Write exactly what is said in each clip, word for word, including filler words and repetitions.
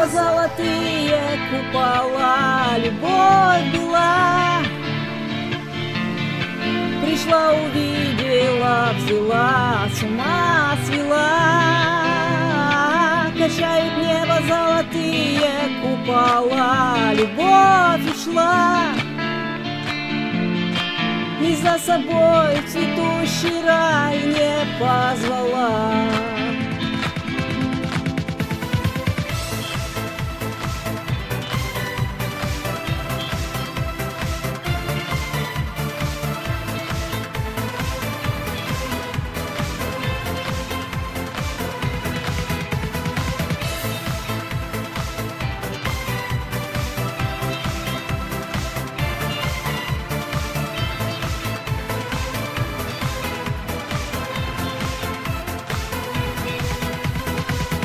небо золотые купола, любовь была, пришла, увидела, взяла, с ума свела. Качает небо золотые купола, любовь ушла, и за собой в цветущий рай не позвала.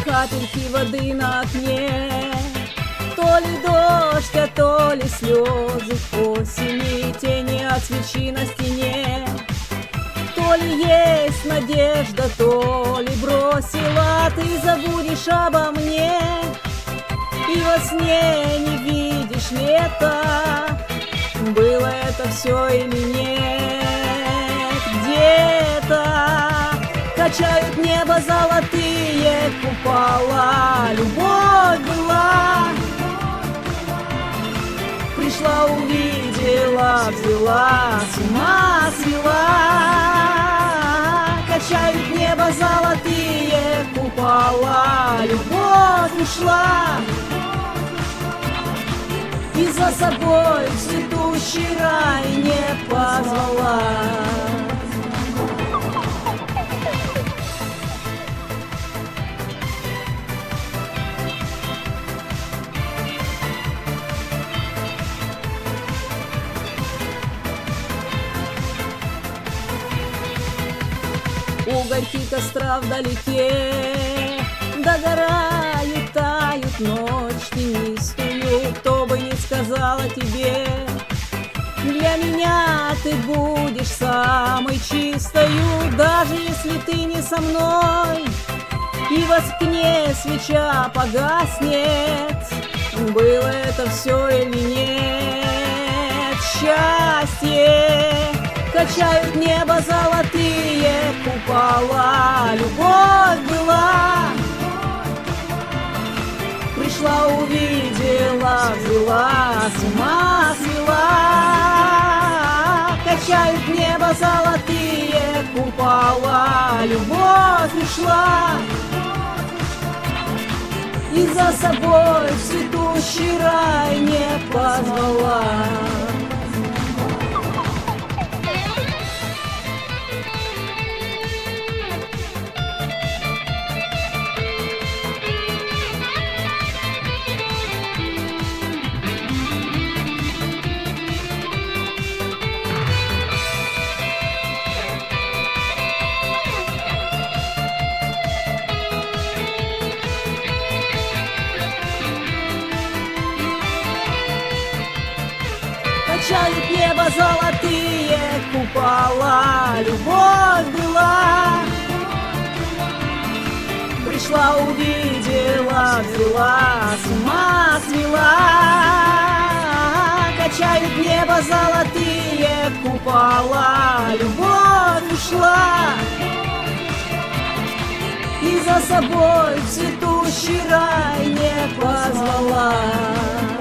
Капельки воды на окне, то ли дождь, а то ли слезы осени, тени от свечи на стене. То ли есть надежда, то ли бросила, ты забудешь обо мне. И во сне не видишь лета, было это все или нет, где-то. Качают небо золотые купола, любовь была, пришла, увидела, взяла, с ума свела. Качают небо золотые купола, любовь ушла, и за собой в цветущий рай не позвала. Угольки костра вдалеке догорают, тают ночь тенистую, кто бы ни сказал о тебе. Для меня ты будешь самой чистою, даже если ты не со мной. И во сне свеча погаснет, было это все или нет, счастье. Качают небо золотые купола, любовь была, пришла, увидела, взяла, с ума свела. Качают небо золотые купола, любовь пришла, и за собой в цветущий рай не позвала. Качают небо золотые купола, любовь была, пришла, увидела, взяла, с ума свела. Качают небо золотые купола, любовь ушла, и за собой в цветущий рай не позвала.